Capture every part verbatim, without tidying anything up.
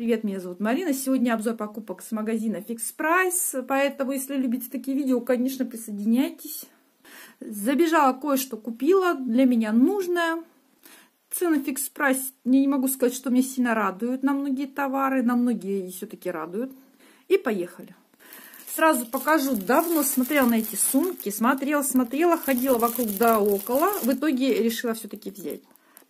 Привет, меня зовут Марина. Сегодня обзор покупок с магазина Fix Price, поэтому, если любите такие видео, конечно, присоединяйтесь. Забежала, кое-что купила, для меня нужное. Цены Fix Price, я не могу сказать, что меня сильно радуют на многие товары, на многие все-таки радуют. И поехали. Сразу покажу, давно смотрела на эти сумки, смотрела, смотрела, ходила вокруг да около, в итоге решила все-таки взять.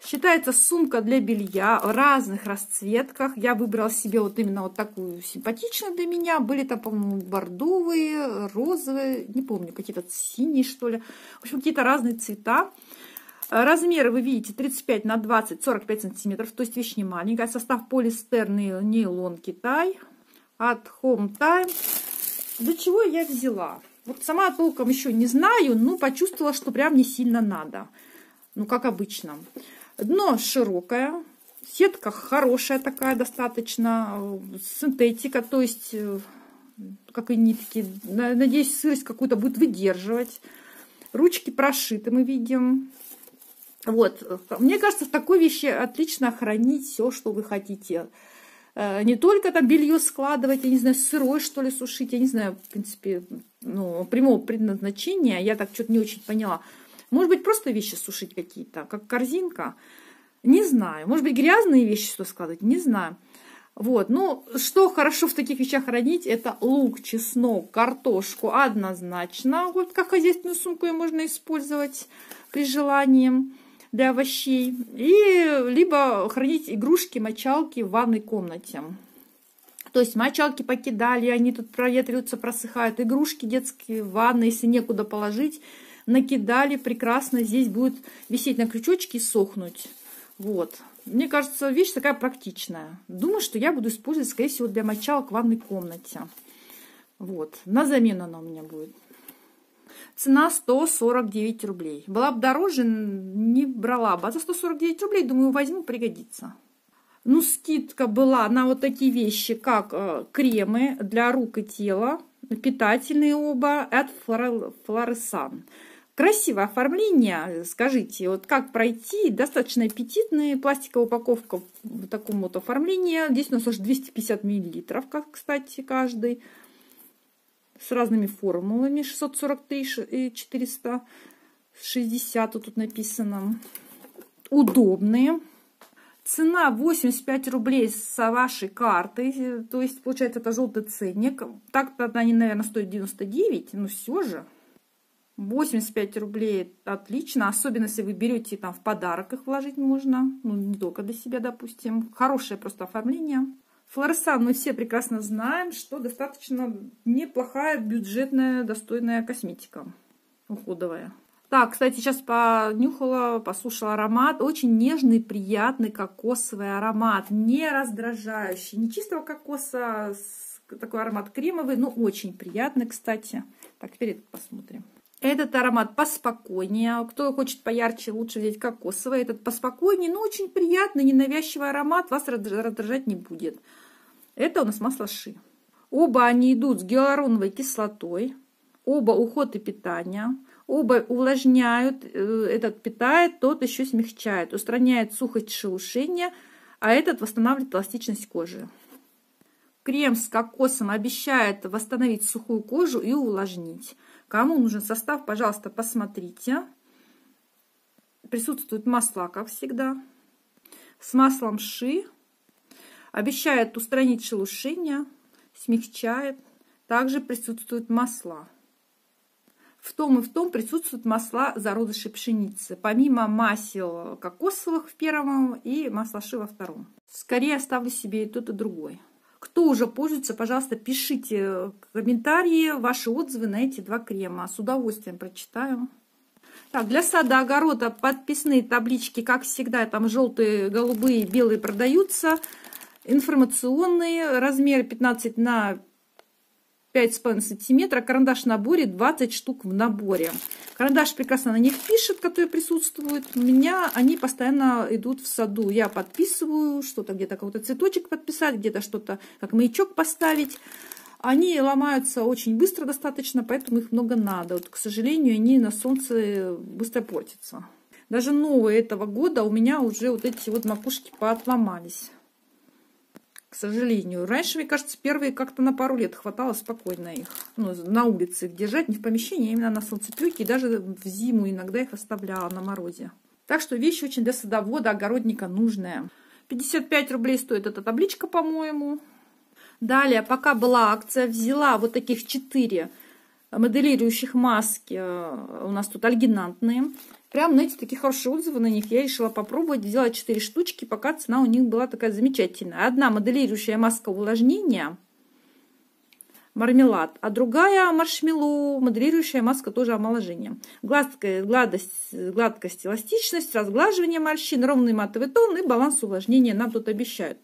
Считается сумка для белья в разных расцветках. Я выбрала себе вот именно вот такую симпатичную для меня. Были там, по-моему, бордовые, розовые, не помню, какие-то синие, что ли. В общем, какие-то разные цвета. Размеры вы видите тридцать пять на двадцать, сорок пять сантиметров, то есть вещь не маленькая. Состав полиэстерный нейлон Китай от Home Time. Для чего я взяла? Вот сама толком еще не знаю, но почувствовала, что прям не сильно надо. Ну, как обычно. Дно широкое, сетка хорошая такая достаточно, синтетика, то есть, как и нитки, надеюсь, сырость какую-то будет выдерживать. Ручки прошиты, мы видим. Вот, мне кажется, в такой вещи отлично хранить все, что вы хотите. Не только там белье складывать, я не знаю, сырой, что ли, сушить, я не знаю, в принципе, ну, прямого предназначения, я так что-то не очень поняла. Может быть, просто вещи сушить какие-то, как корзинка. Не знаю. Может быть, грязные вещи что складывать? Не знаю. Вот. Ну, что хорошо в таких вещах хранить, это лук, чеснок, картошку. Однозначно. Вот как хозяйственную сумку ее можно использовать при желании для овощей. И либо хранить игрушки, мочалки в ванной комнате. То есть мочалки покидали, они тут проветриваются, просыхают. Игрушки детские в ванной, если некуда положить, накидали, прекрасно здесь будет висеть на крючочке и сохнуть. Вот. Мне кажется, вещь такая практичная. Думаю, что я буду использовать, скорее всего, для мочалок в ванной комнате. Вот. На замену она у меня будет. Цена сто сорок девять рублей. Была бы дороже, не брала бы. А за сто сорок девять рублей, думаю, возьму, пригодится. Ну, скидка была на вот такие вещи, как кремы для рук и тела. Питательные оба от Флоресан. Красивое оформление, скажите, вот как пройти, достаточно аппетитные, пластиковая упаковка в таком вот оформлении, здесь у нас аж двести пятьдесят миллилитров, как, кстати, каждый, с разными формулами, шестьсот сорок три и четыреста шестьдесят, вот тут написано, удобные. Цена восемьдесят пять рублей с вашей карты, то есть, получается, это желтый ценник. Так-то они, наверное, стоят девяносто девять, но все же. восемьдесят пять рублей отлично, особенно если вы берете там в подарок их вложить можно, ну, не только для себя, допустим. Хорошее просто оформление. Флоресан мы все прекрасно знаем, что достаточно неплохая, бюджетная, достойная косметика уходовая. Так, кстати, сейчас понюхала, послушала аромат. Очень нежный, приятный кокосовый аромат. Не раздражающий. Не чистого кокоса, такой аромат кремовый, но очень приятный, кстати. Так, теперь это посмотрим. Этот аромат поспокойнее. Кто хочет поярче, лучше взять кокосовый. Этот поспокойнее, но очень приятный, ненавязчивый аромат. Вас раздражать не будет. Это у нас масло ши. Оба они идут с гиалуроновой кислотой. Оба уход и питание. Оба увлажняют, этот питает, тот еще смягчает, устраняет сухость шелушения, а этот восстанавливает эластичность кожи. Крем с кокосом обещает восстановить сухую кожу и увлажнить. Кому нужен состав, пожалуйста, посмотрите. Присутствуют масла, как всегда, с маслом ши. Обещает устранить шелушение, смягчает. Также присутствуют масла. В том и в том присутствуют масла зародышей пшеницы. Помимо масел кокосовых в первом и масла ши во втором. Скорее оставлю себе и тот, и другой. Кто уже пользуется, пожалуйста, пишите комментарии, ваши отзывы на эти два крема. С удовольствием прочитаю. Так, для сада, огорода подписные таблички, как всегда, там желтые, голубые, белые продаются. Информационные, размер пятнадцать на пять с половиной сантиметра, карандаш в наборе, двадцать штук в наборе. Карандаш прекрасно на них пишет, которые присутствуют. У меня они постоянно идут в саду. Я подписываю, что-то где-то какой-то цветочек подписать, где-то что-то как маячок поставить. Они ломаются очень быстро достаточно, поэтому их много надо. Вот, к сожалению, они на солнце быстро портятся. Даже новые этого года у меня уже вот эти вот макушки поотломались. к сожалению. Раньше, мне кажется, первые как-то на пару лет хватало спокойно их, ну, на улице их держать, не в помещении, а именно на солнцепёке, и даже в зиму иногда их оставляла на морозе. Так что вещь очень для садовода, огородника нужная. пятьдесят пять рублей стоит эта табличка, по-моему. Далее, пока была акция, взяла вот таких четыре моделирующих маски. У нас тут альгинантные. Прям, знаете, такие хорошие отзывы на них. Я решила попробовать. Взяла четыре штучки, пока цена у них была такая замечательная. Одна моделирующая маска увлажнения, мармелад, а другая маршмеллоу, моделирующая маска тоже омоложение. Гладкая, гладость, гладкость, эластичность, разглаживание морщин, ровный матовый тон и баланс увлажнения нам тут обещают.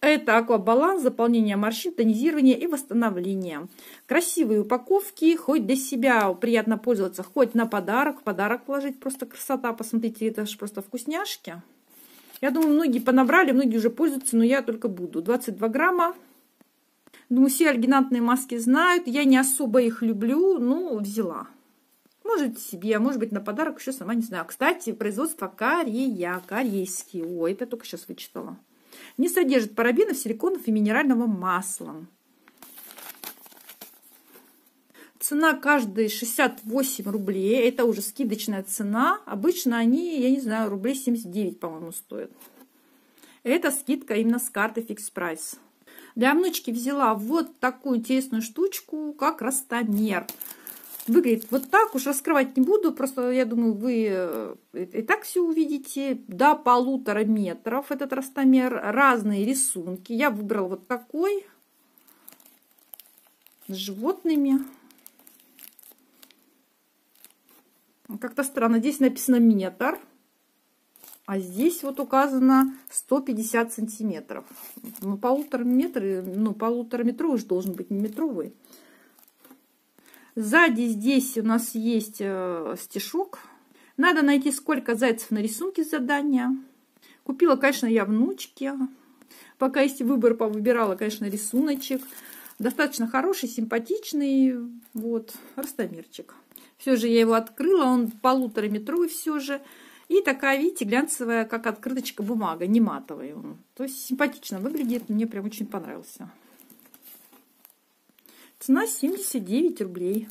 Это аквабаланс, заполнение морщин, тонизирование и восстановление. Красивые упаковки, хоть для себя приятно пользоваться, хоть на подарок. Подарок положить, просто красота, посмотрите, это же просто вкусняшки. Я думаю, многие понабрали, многие уже пользуются, но я только буду. двадцать два грамма. Думаю, все альгинантные маски знают. Я не особо их люблю, но взяла. Может себе, может быть на подарок, еще сама не знаю. Кстати, производство Корея, корейский. Ой, это только сейчас вычитала. Не содержит парабенов, силиконов и минерального масла. Цена каждой шестьдесят восемь рублей. Это уже скидочная цена. Обычно они, я не знаю, рублей семьдесят девять, по-моему, стоят. Это скидка именно с карты Fix Price. Для внучки взяла вот такую интересную штучку, как ростомер. Выглядит вот так, уж раскрывать не буду, просто, я думаю, вы и так все увидите. До полутора метров этот ростомер, разные рисунки. Я выбрала вот такой, с животными. Как-то странно, здесь написано метр. А здесь вот указано сто пятьдесят сантиметров. Ну, полутора метра, ну, полутораметровый же должен быть, не метровый. Сзади здесь у нас есть э, стишок. Надо найти, сколько зайцев на рисунке задания. Купила, конечно, я внучке. Пока есть выбор, повыбирала, конечно, рисуночек. Достаточно хороший, симпатичный. Вот, ростомерчик. Все же я его открыла, он полутораметровый все же. И такая, видите, глянцевая, как открыточка бумага, не матовая. То есть симпатично выглядит, мне прям очень понравился. Цена семьдесят девять рублей.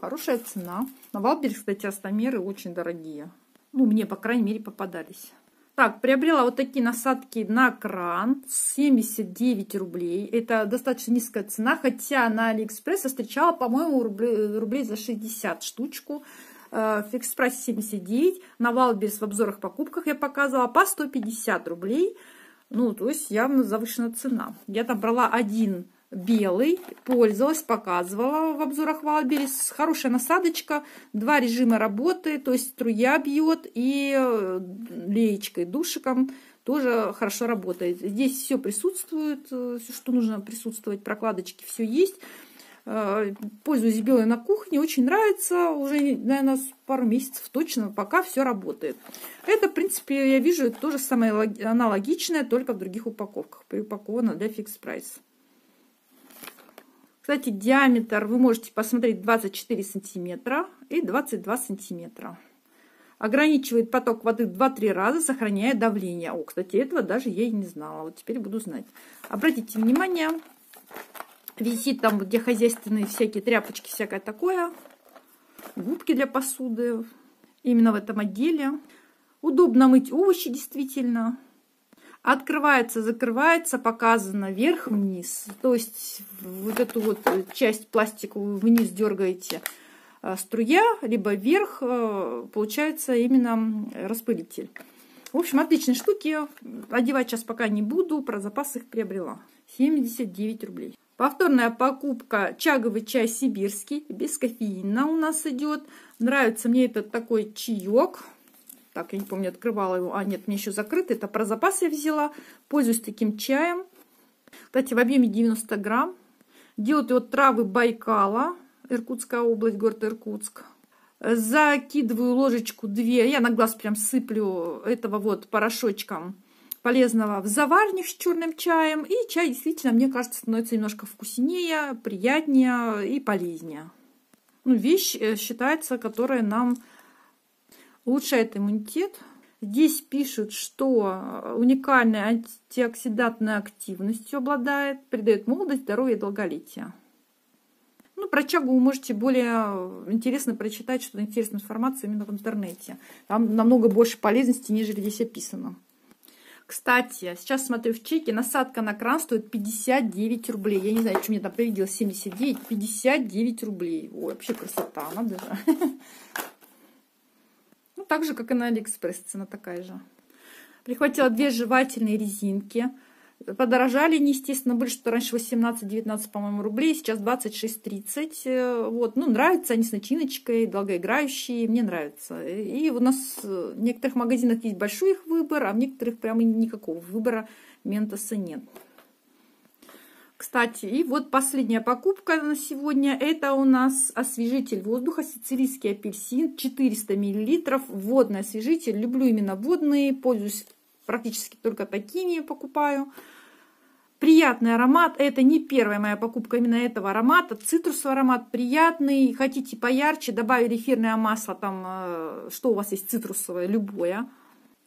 Хорошая цена. На Валберис, кстати, ростомеры очень дорогие. Ну, мне, по крайней мере, попадались. Так, приобрела вот такие насадки на кран. семьдесят девять рублей. Это достаточно низкая цена, хотя на Алиэкспресс я встречала, по-моему, рублей за шестьдесят штучку. Фикс прайс семьдесят девять, на Валберис в обзорах покупках я показывала по сто пятьдесят рублей, ну то есть явно завышена цена. Я там брала один белый, пользовалась, показывала в обзорах Валберис, хорошая насадочка, два режима работы, то есть струя бьет и леечкой, душиком тоже хорошо работает. Здесь все присутствует, все что нужно присутствовать, прокладочки все есть. Пользуюсь белой на кухне, очень нравится, уже, наверное, пару месяцев точно, пока все работает. Это, в принципе, я вижу, тоже самое аналогичное, только в других упаковках, припаковано для Fix Price. Кстати, диаметр вы можете посмотреть двадцать четыре сантиметра и двадцать два сантиметра. Ограничивает поток воды в два-три раза, сохраняя давление. О, кстати, этого даже я и не знала, вот теперь буду знать. Обратите внимание... Висит там, где хозяйственные всякие тряпочки, всякое такое. Губки для посуды. Именно в этом отделе. Удобно мыть овощи, действительно. Открывается, закрывается, показано вверх-вниз. То есть вот эту вот часть пластиковую вниз дергаете струя, либо вверх, получается именно распылитель. В общем, отличные штуки. Одевать сейчас пока не буду, про запас их приобрела. семьдесят девять рублей. Повторная покупка, чаговый чай сибирский, без кофеина у нас идет. Нравится мне этот такой чаек. Так, я не помню, открывала его. А, нет, мне еще закрыто. Это про запас я взяла. Пользуюсь таким чаем. Кстати, в объеме девяносто грамм. Делают его травы Байкала. Иркутская область, город Иркутск. Закидываю ложечку две. Я на глаз прям сыплю этого вот порошочком. Полезного в заварник с черным чаем. И чай действительно, мне кажется, становится немножко вкуснее, приятнее и полезнее. Ну, вещь считается, которая нам улучшает иммунитет. Здесь пишут, что уникальной антиоксидантной активностью обладает, придает молодость, здоровье и долголетие. Ну, про чагу вы можете более интересно прочитать, что-то интересную информацию именно в интернете. Там намного больше полезности, нежели здесь описано. Кстати, сейчас смотрю в чеке, насадка на кран стоит пятьдесят девять рублей. Я не знаю, что мне там привиделось, семьдесят девять, пятьдесят девять рублей. Ой, вообще красота, надо же. Ну, так же, как и на Алиэкспресс, цена такая же. Прихватила две жевательные резинки. Подорожали они, естественно, были, что раньше восемнадцать-девятнадцать, по-моему, рублей, сейчас двадцать шесть-тридцать. Вот. Ну, нравятся они с начиночкой, долгоиграющие, мне нравятся. И у нас в некоторых магазинах есть большой их выбор, а в некоторых прямо никакого выбора ментоса нет. Кстати, и вот последняя покупка на сегодня. Это у нас освежитель воздуха, сицилийский апельсин, четыреста миллилитров, водный освежитель. Люблю именно водные, пользуюсь практически только такими покупаю. Приятный аромат. Это не первая моя покупка именно этого аромата. Цитрусовый аромат приятный. Хотите поярче, добавили эфирное масло, там, что у вас есть цитрусовое, любое.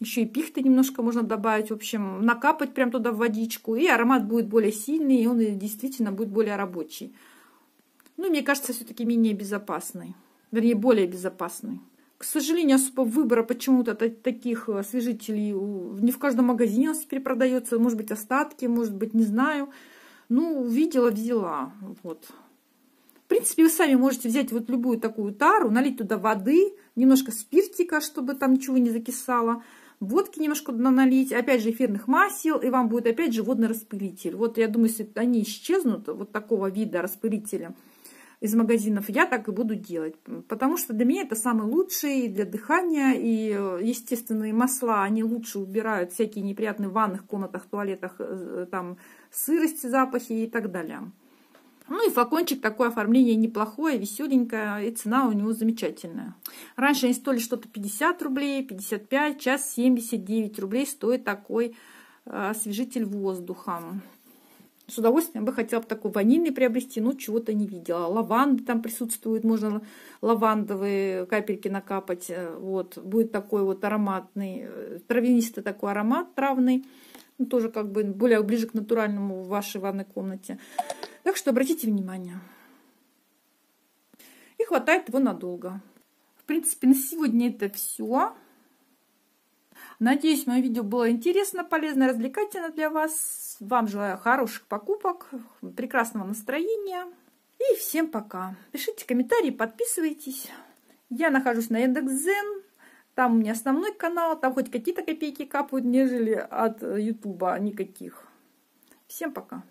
Еще и пихты немножко можно добавить. В общем, накапать прям туда в водичку. И аромат будет более сильный, и он действительно будет более рабочий. Ну, мне кажется, все-таки менее безопасный. Вернее, более безопасный. К сожалению, особо выбора почему-то таких освежителей не в каждом магазине у нас теперь продается. Может быть, остатки, может быть, не знаю. Ну, увидела, взяла. Вот. В принципе, вы сами можете взять вот любую такую тару, налить туда воды, немножко спиртика, чтобы там ничего не закисало. Водки немножко налить, опять же, эфирных масел, и вам будет, опять же, водный распылитель. Вот, я думаю, если они исчезнут, вот такого вида распылителя, из магазинов, я так и буду делать. Потому что для меня это самый лучший для дыхания. И естественные масла, они лучше убирают всякие неприятные в ванных комнатах, туалетах, там сырости, запахи и так далее. Ну и флакончик, такое оформление неплохое, веселенькое. И цена у него замечательная. Раньше они стоили что-то пятьдесят рублей, пятьдесят пять. Сейчас семьдесят девять рублей стоит такой освежитель воздуха. С удовольствием бы хотела бы такой ванильный приобрести, но чего-то не видела. Лаванды там присутствуют, можно лавандовые капельки накапать. Вот. Будет такой вот ароматный, травянистый такой аромат травный. Ну, тоже как бы более ближе к натуральному в вашей ванной комнате. Так что обратите внимание. И хватает его надолго. В принципе, на сегодня это все. Надеюсь, мое видео было интересно, полезно, развлекательно для вас. Вам желаю хороших покупок, прекрасного настроения. И всем пока. Пишите комментарии, подписывайтесь. Я нахожусь на Яндекс.Зен. Там у меня основной канал. Там хоть какие-то копейки капают, нежели от Ютуба никаких. Всем пока.